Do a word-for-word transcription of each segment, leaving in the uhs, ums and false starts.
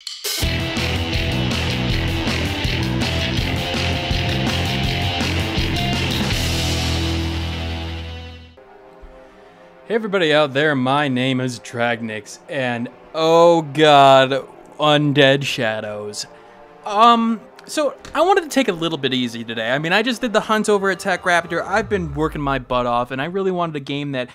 Hey everybody out there, my name is Dragnix, and oh god, undead shadows. Um, so I wanted to take it a little bit easy today. I mean, I just did the hunt over at Tech Raptor. I've been working my butt off, and I really wanted a game that,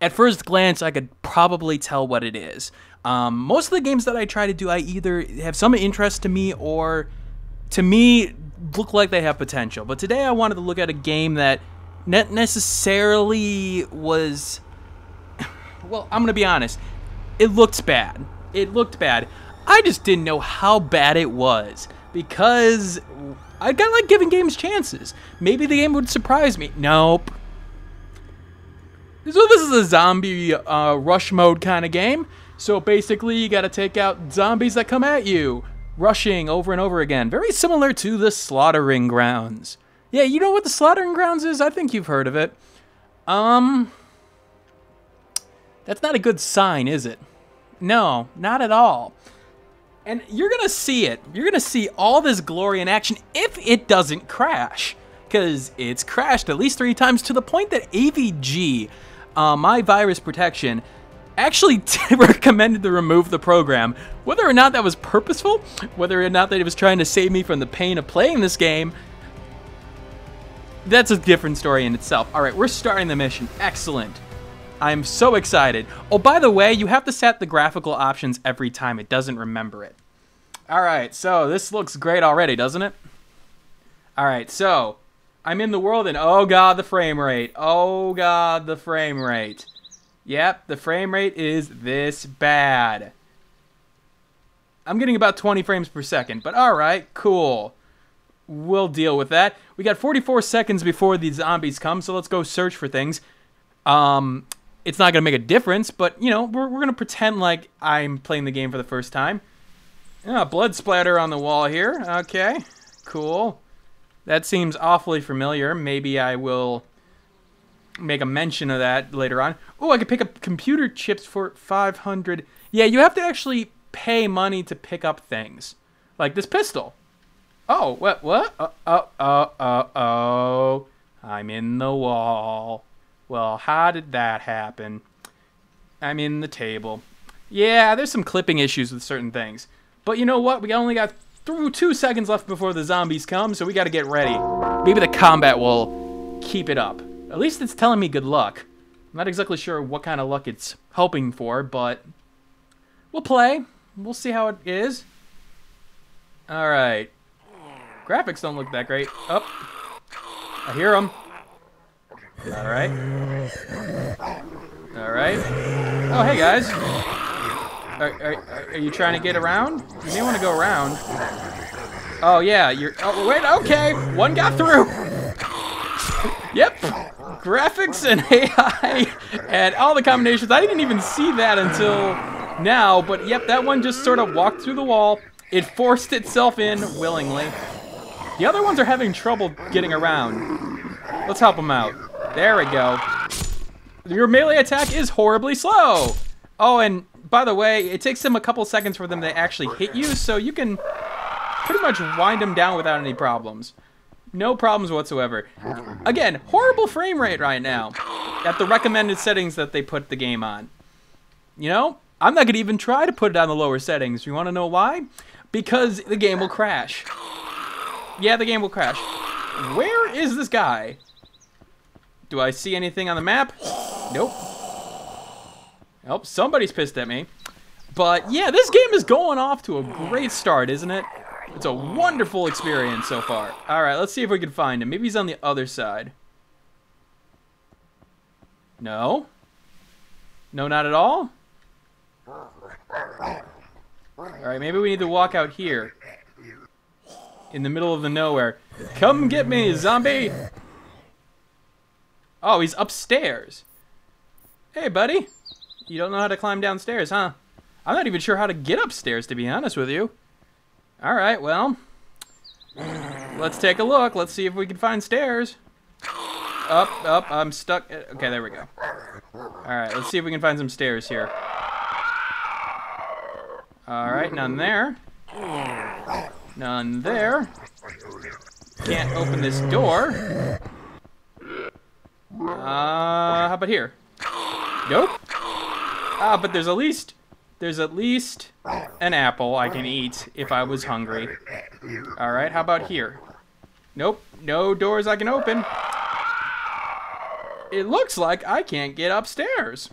at first glance, I could probably tell what it is. Um, most of the games that I try to do, I either have some interest to me, or to me, look like they have potential. But today I wanted to look at a game that not necessarily was... Well, I'm going to be honest, it looked bad. It looked bad. I just didn't know how bad it was, because I kind of like giving games chances. Maybe the game would surprise me. Nope. So this is a zombie uh, rush mode kind of game. So basically, you got to take out zombies that come at you, rushing over and over again. Very similar to the Slaughtering Grounds. Yeah, you know what the Slaughtering Grounds is? I think you've heard of it. Um... That's not a good sign, is it? No, not at all. And you're gonna see it. You're gonna see all this glory in action if it doesn't crash, because it's crashed at least three times to the point that A V G, uh, my virus protection, actually recommended to remove the program. Whether or not that was purposeful, whether or not that it was trying to save me from the pain of playing this game, that's a different story in itself. All right, we're starting the mission. Excellent. I'm so excited. Oh, by the way, you have to set the graphical options every time. It doesn't remember it. All right, so this looks great already, doesn't it? All right, so I'm in the world, and oh god, the frame rate. Oh god, the frame rate. Yep, the frame rate is this bad. I'm getting about twenty frames per second, but all right, cool. We'll deal with that. We got forty-four seconds before the zombies come, so let's go search for things. Um... It's not going to make a difference, but, you know, we're, we're going to pretend like I'm playing the game for the first time. Oh, blood splatter on the wall here. Okay, cool. That seems awfully familiar. Maybe I will make a mention of that later on. Oh, I could pick up computer chips for five hundred. Yeah, you have to actually pay money to pick up things. Like this pistol. Oh, what? What? Uh, oh, oh, oh, oh. I'm in the wall. Well, how did that happen? I'm in the table. Yeah, there's some clipping issues with certain things. But you know what? We only got through two seconds left before the zombies come, so we got to get ready. Maybe the combat will keep it up. At least it's telling me good luck. I'm not exactly sure what kind of luck it's hoping for, but we'll play. We'll see how it is. All right. Graphics don't look that great. Up. Oh, I hear them. All right. All right. Oh, hey, guys. Are, are, are you trying to get around? You may want to go around. Oh, yeah. You're. Oh, wait. Okay. One got through. Yep. Graphics and A I and all the combinations. I didn't even see that until now. But, yep, that one just sort of walked through the wall. It forced itself in willingly. The other ones are having trouble getting around. Let's help them out. There we go. Your melee attack is horribly slow. Oh, and by the way, it takes them a couple seconds for them to actually hit you, so you can pretty much wind them down without any problems. No problems whatsoever. Again, horrible frame rate right now at the recommended settings that they put the game on. You know, I'm not going to even try to put it on the lower settings. You want to know why? Because the game will crash. Yeah, the game will crash. Where is this guy? Do I see anything on the map? Nope. Nope, somebody's pissed at me. But yeah, this game is going off to a great start, isn't it? It's a wonderful experience so far. All right, let's see if we can find him. Maybe he's on the other side. No? No, not at all? All right, maybe we need to walk out here. In the middle of the nowhere. Come get me, zombie! Oh, he's upstairs. Hey, buddy. You don't know how to climb downstairs, huh? I'm not even sure how to get upstairs, to be honest with you. All right, well, let's take a look. Let's see if we can find stairs. Up, up, I'm stuck. Okay, there we go. All right, let's see if we can find some stairs here. All right, none there. None there. Can't open this door. Uh, how about here? Nope. Ah, but there's at least there's at least an apple I can eat if I was hungry. All right, how about here? Nope, no doors I can open. It looks like I can't get upstairs.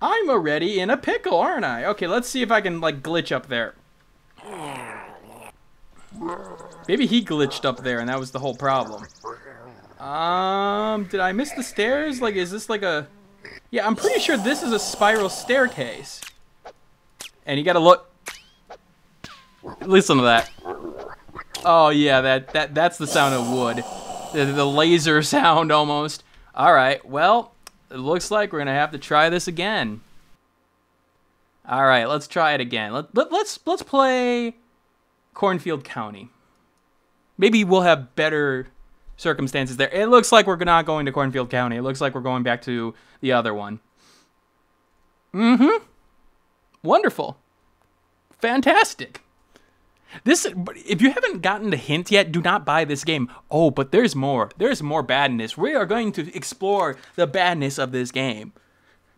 I'm already in a pickle, aren't I? Okay, let's see if I can, like, glitch up there. Maybe he glitched up there, and that was the whole problem. Um, did I miss the stairs? Like, is this like a... Yeah, I'm pretty sure this is a spiral staircase. And you gotta look... Listen to that. Oh, yeah, that, that that's the sound of wood. The, the laser sound, almost. All right, well, it looks like we're gonna have to try this again. All right, let's try it again. Let, let, let's, let's play Cornfield County. Maybe we'll have better circumstances there. It looks like we're not going to Cornfield County. It looks like we're going back to the other one. Mm-hmm. Wonderful. Fantastic. This, if you haven't gotten the hint yet, do not buy this game. Oh, but there's more. There's more badness. We are going to explore the badness of this game.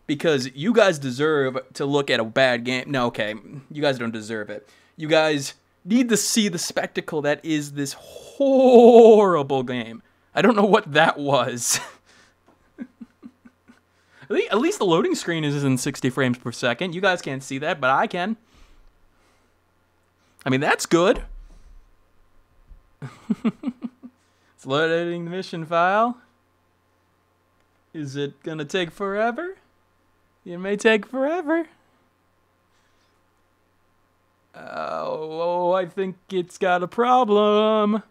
Because you guys deserve to look at a bad game. No, okay. You guys don't deserve it. You guys need to see the spectacle that is this horrible game. I don't know what that was. At least the loading screen is in sixty frames per second. You guys can't see that, but I can. I mean, that's good. It's loading the mission file. Is it gonna take forever? It may take forever. Oh, oh, I think it's got a problem.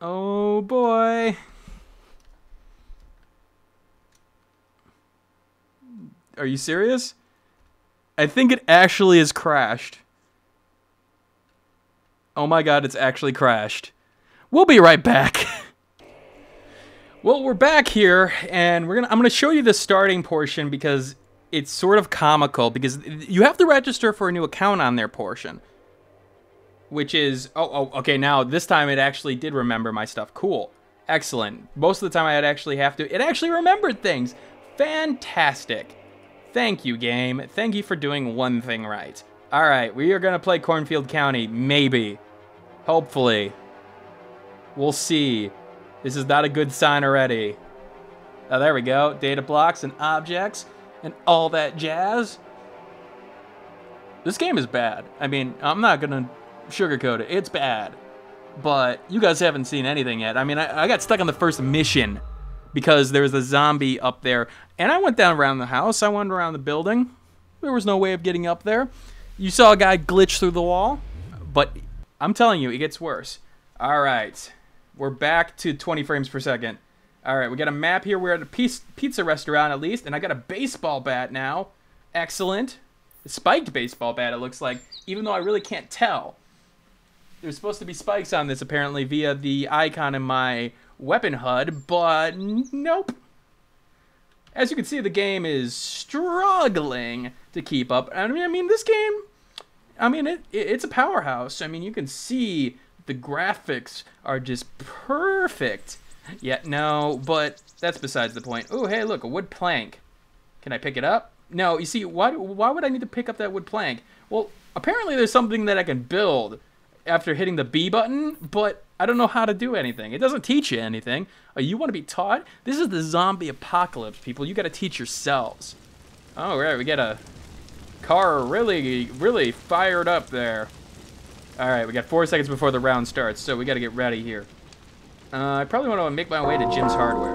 Oh boy. Are you serious? I think it actually has crashed. Oh my god, it's actually crashed. We'll be right back. Well, we're back here, and we're gonna I'm gonna show you the starting portion because it's sort of comical, because you have to register for a new account on their portion. Which is oh, oh okay, now this time it actually did remember my stuff. Cool. Excellent. Most of the time I'd actually have to it actually remembered things. Fantastic. Thank you, game. Thank you for doing one thing right. Alright, we are gonna play Cornfield County, maybe. Hopefully. We'll see. This is not a good sign already. Oh, there we go. Data blocks and objects and all that jazz. This game is bad. I mean, I'm not gonna sugarcoat it. It's bad. But you guys haven't seen anything yet. I mean, I, I got stuck on the first mission because there was a zombie up there. And I went down around the house. I went around the building. There was no way of getting up there. You saw a guy glitch through the wall, but I'm telling you, it gets worse. All right, we're back to twenty frames per second. All right, we got a map here. We're at a pizza restaurant, at least, and I got a baseball bat now. Excellent. A spiked baseball bat, it looks like, even though I really can't tell. There's supposed to be spikes on this, apparently, via the icon in my weapon H U D, but nope. As you can see, the game is struggling to keep up. I mean, I mean this game, I mean, it, it it's a powerhouse. I mean, you can see the graphics are just perfect. Yeah, no, but that's besides the point. Oh, hey, look, a wood plank. Can I pick it up? No, you see, why, why would I need to pick up that wood plank? Well, apparently there's something that I can build after hitting the B button, but I don't know how to do anything. It doesn't teach you anything. Oh, you want to be taught? This is the zombie apocalypse, people. You got to teach yourselves. All right, we got a car really, really fired up there. All right, we got four seconds before the round starts, so we got to get ready here. Uh, I probably want to make my way to Jim's Hardware.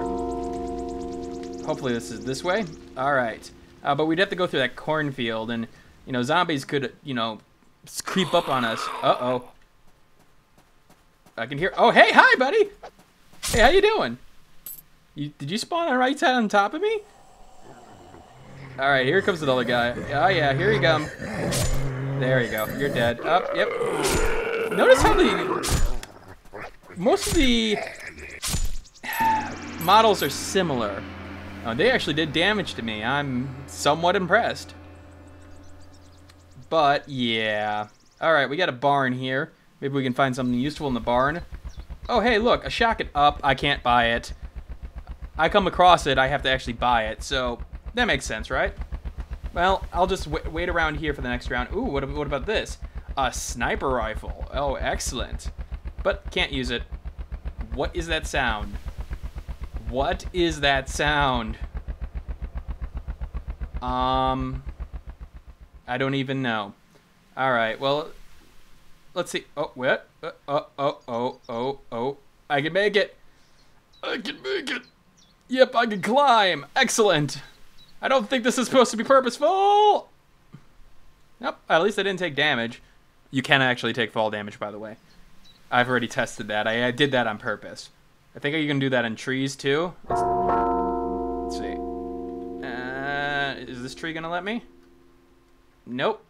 Hopefully this is this way. All right, uh, but we'd have to go through that cornfield, and, you know, zombies could, you know, creep up on us. Uh-oh. I can hear. Oh, hey, hi, buddy. Hey, how you doing? You, did you spawn on right side on top of me? All right, here comes another guy. Oh yeah, here you come. There you go. You're dead. Up. Oh, yep. Notice how the most of the models are similar. Oh, they actually did damage to me. I'm somewhat impressed. But yeah, Alright, we got a barn here. Maybe we can find something useful in the barn. Oh, hey, look, a shotgun up. I can't buy it. I come across it, I have to actually buy it. So, that makes sense, right? Well, I'll just w wait around here for the next round. Ooh, what, what about this? A sniper rifle. Oh, excellent. But, can't use it. What is that sound? What is that sound? Um... I don't even know. Alright, well... Let's see. Oh, what? Uh, oh, oh, oh, oh, oh. I can make it. I can make it. Yep, I can climb. Excellent. I don't think this is supposed to be purposeful. Nope, at least I didn't take damage. You can actually take fall damage, by the way. I've already tested that. I, I did that on purpose. I think you can do that in trees, too. Let's, let's see. Uh, is this tree going to let me? Nope.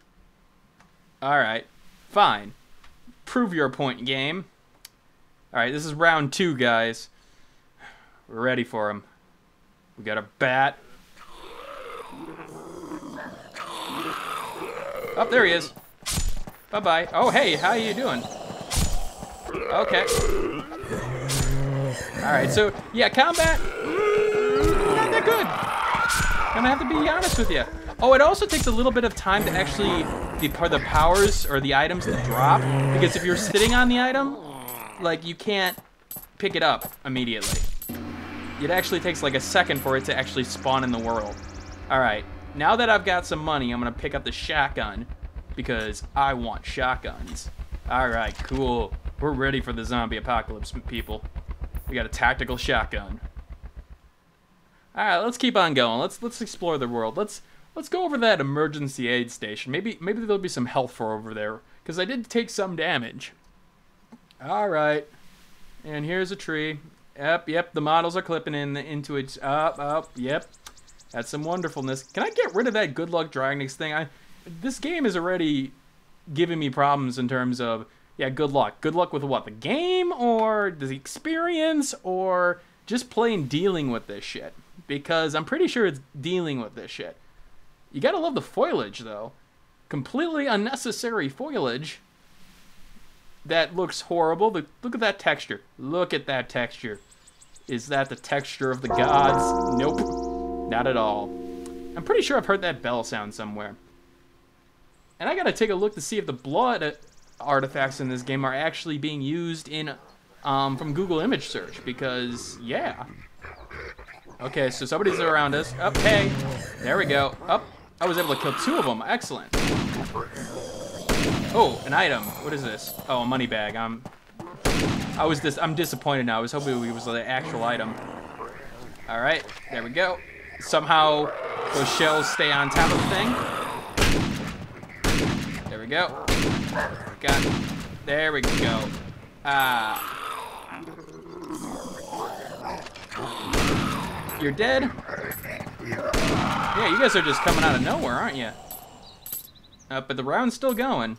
Alright. Fine. Prove your point, game. Alright, this is round two, guys. We're ready for him. We got a bat. Oh, there he is. Bye-bye. Oh, hey, how you doing? Okay. Alright, so, yeah, combat, not that good. I'm gonna have to be honest with you. Oh, it also takes a little bit of time to actually... The, the powers or the items that drop, because if you're sitting on the item, like, you can't pick it up immediately. It actually takes like a second for it to actually spawn in the world. Alright, now that I've got some money, I'm gonna pick up the shotgun because I want shotguns. Alright, cool. We're ready for the zombie apocalypse, people. We got a tactical shotgun. Alright, let's keep on going. Let's let's explore the world. Let's Let's go over that emergency aid station. Maybe maybe there'll be some health for over there, because I did take some damage. All right. And here's a tree. Yep, yep, the models are clipping in the, into it. Up, up, yep. That's some wonderfulness. Can I get rid of that good luck Dragnix thing? I, this game is already giving me problems in terms of, yeah, good luck. Good luck with what? The game or the experience or just plain dealing with this shit? Because I'm pretty sure it's dealing with this shit. You gotta love the foliage, though. Completely unnecessary foliage. That looks horrible. Look, look at that texture. Look at that texture. Is that the texture of the gods? Nope. Not at all. I'm pretty sure I've heard that bell sound somewhere. And I gotta take a look to see if the blood artifacts in this game are actually being used in um, from Google image search, because, yeah. Okay, so somebody's around us. Up, hey. There we go. Up. I was able to kill two of them. Excellent. Oh, an item. What is this? Oh, a money bag. I'm. I was dis. I'm disappointed now. I was hoping it was the actual item. All right. There we go. Somehow those shells stay on top of the thing. There we go. Got it. There we go. Ah. You're dead. Yeah, you guys are just coming out of nowhere, aren't you? Uh, but the round's still going.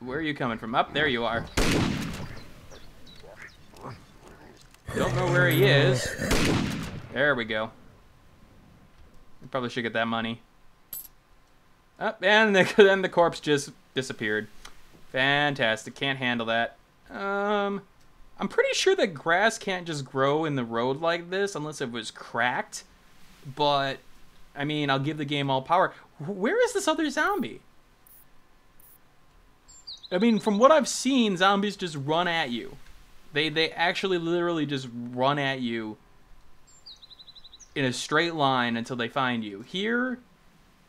Where are you coming from? Up, there you are. Don't know where he is. There we go. I probably should get that money. Up, oh, and the, then the corpse just disappeared. Fantastic. Can't handle that. Um... I'm pretty sure that grass can't just grow in the road like this unless it was cracked. But, I mean, I'll give the game all power. Where is this other zombie? I mean, from what I've seen, zombies just run at you. They, they actually literally just run at you in a straight line until they find you. Here,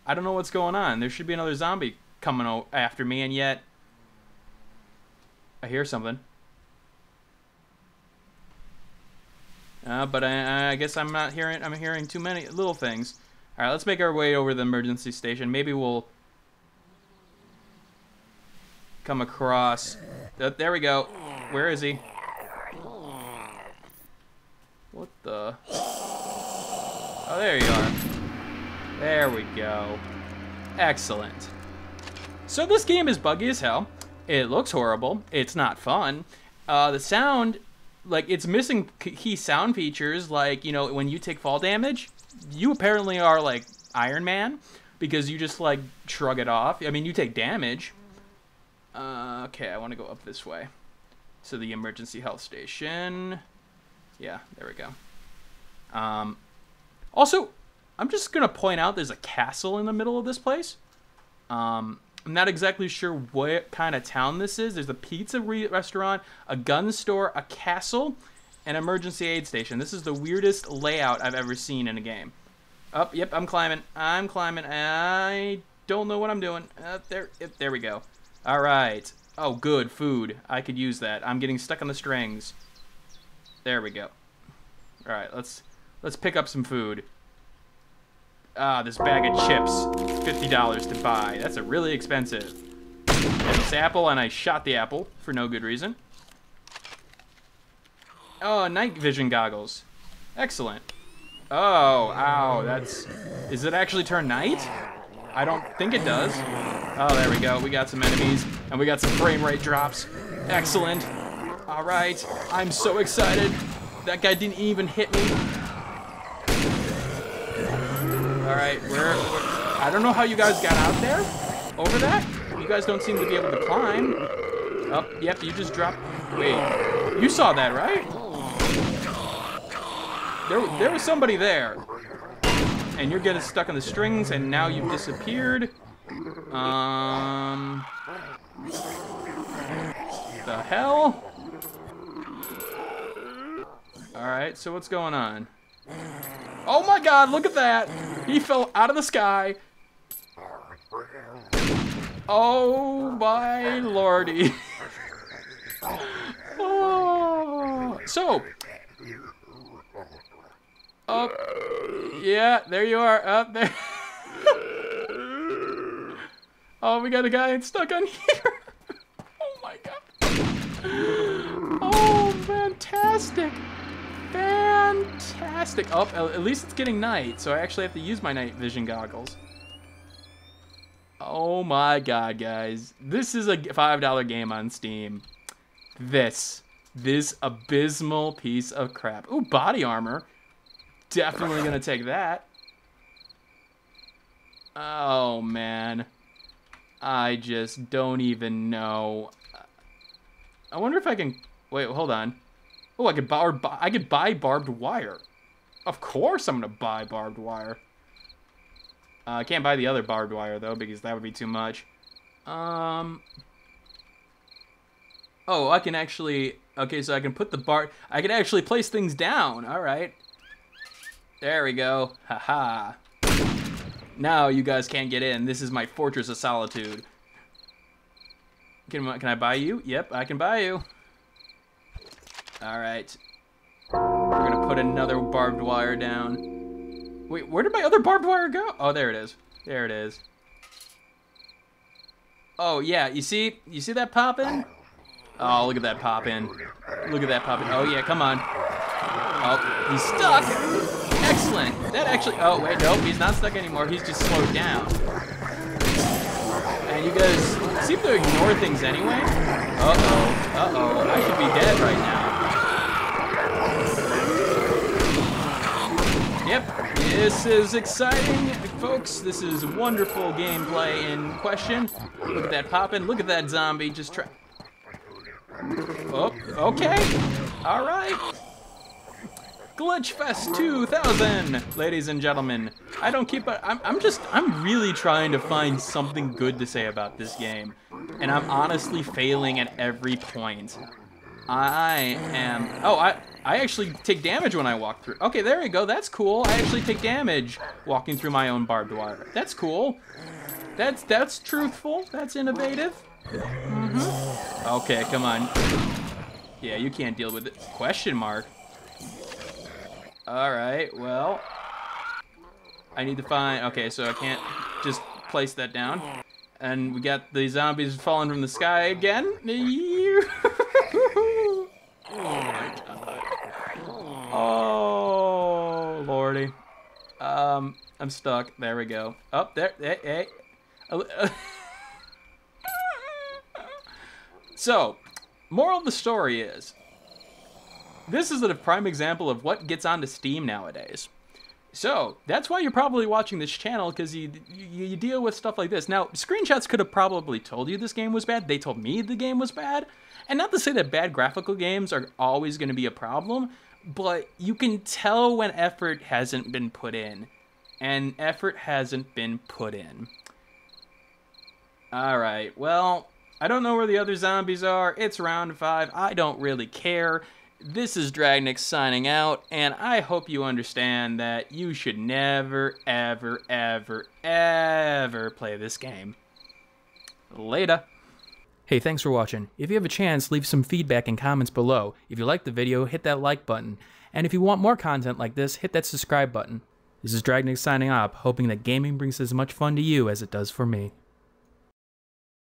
I don't know what's going on. There should be another zombie coming after me, and yet... I hear something. Uh, but I, I guess I'm not hearing. I'm hearing too many little things. All right, let's make our way over to the emergency station. Maybe we'll come across. Uh, there we go. Where is he? What the? Oh, there you are. There we go. Excellent. So this game is buggy as hell. It looks horrible. It's not fun. Uh, the sound. Like, it's missing key sound features, like, you know, when you take fall damage, you apparently are, like, Iron Man. because you just like shrug it off. I mean, you take damage. Uh, okay, I want to go up this way. So the emergency health station. Yeah, there we go. Um, also, I'm just going to point out there's a castle in the middle of this place. Um, I'm not exactly sure what kind of town this is. There's a pizza re restaurant, a gun store, a castle, an emergency aid station. This is the weirdest layout I've ever seen in a game. Up, oh, yep, I'm climbing. I'm climbing. I don't know what I'm doing. Uh, there, yep, there we go. All right. Oh, good, food. I could use that. I'm getting stuck on the strings. There we go. All right, let's let's pick up some food. Ah, this bag of chips, fifty dollars to buy. That's a really expensive. And this apple, and I shot the apple for no good reason. Oh, night vision goggles. Excellent. Oh, ow, that's... Is it actually turn night? I don't think it does. Oh, there we go. We got some enemies, and we got some frame rate drops. Excellent. All right, I'm so excited. That guy didn't even hit me. All right, we're, we're, I don't know how you guys got out there over that. You guys don't seem to be able to climb. Oh, yep, you just dropped. Wait, you saw that, right? There, there was somebody there. And you're getting stuck on the strings, and now you've disappeared. Um, the hell? All right, so what's going on? Oh my god, look at that! He fell out of the sky. Oh my lordy. Oh. So. Up. Yeah, there you are. Up there. Oh, we got a guy stuck on here. Oh my god. Oh, fantastic. Fantastic. Oh, at least it's getting night, so I actually have to use my night vision goggles. Oh my god, guys. This is a five dollar game on Steam. This. This abysmal piece of crap. Ooh, body armor. Definitely gonna take that. Oh, man. I just don't even know. I wonder if I can... Wait, hold on. Oh, I could buy, I could buy barbed wire. Of course I'm going to buy barbed wire. Uh, I can't buy the other barbed wire, though, because that would be too much. Um. Oh, I can actually... Okay, so I can put the bar... I can actually place things down. All right. There we go. Haha. -ha. Now you guys can't get in. This is my fortress of solitude. Can, can I buy you? Yep, I can buy you. All right, we're gonna put another barbed wire down. Wait, where did my other barbed wire go? Oh, there it is. There it is. Oh yeah, you see, you see that poppin'? Oh, look at that poppin'. Look at that poppin'. Oh yeah, come on. Oh, he's stuck. Excellent. That actually. Oh wait, nope, he's not stuck anymore. He's just slowed down. And you guys seem to ignore things anyway. Uh oh. Uh oh. I could be dead right now. Yep, this is exciting, folks. This is wonderful gameplay in question. Look at that poppin'. Look at that zombie. Just try. Oh, okay. All right. Glitchfest two thousand, ladies and gentlemen. I don't keep. A, I'm. I'm just. I'm really trying to find something good to say about this game, and I'm honestly failing at every point. I am. Oh, I. I actually take damage when I walk through. Okay, there we go. That's cool. I actually take damage walking through my own barbed wire. That's cool. That's that's truthful. That's innovative. Mm-hmm. Okay, come on. Yeah, you can't deal with it. Question mark. All right. Well, I need to find. Okay, so I can't just place that down. And we got the zombies falling from the sky again. Oh my god. Oh, lordy. Um, I'm stuck. There we go. Up oh, there. Hey, hey. Uh, so, moral of the story is, this is a prime example of what gets onto Steam nowadays. So that's why you're probably watching this channel, because you, you you deal with stuff like this. Now, screenshots could have probably told you this game was bad. They told me the game was bad. And not to say that bad graphical games are always going to be a problem, but you can tell when effort hasn't been put in. And effort hasn't been put in. All right, well, I don't know where the other zombies are. It's round five. I don't really care. This is Dragnix signing out, and I hope you understand that you should never, ever, ever, ever play this game. Later. Hey, thanks for watching. If you have a chance, leave some feedback and comments below. If you liked the video, hit that like button. And if you want more content like this, hit that subscribe button. This is Dragnix signing up, hoping that gaming brings as much fun to you as it does for me.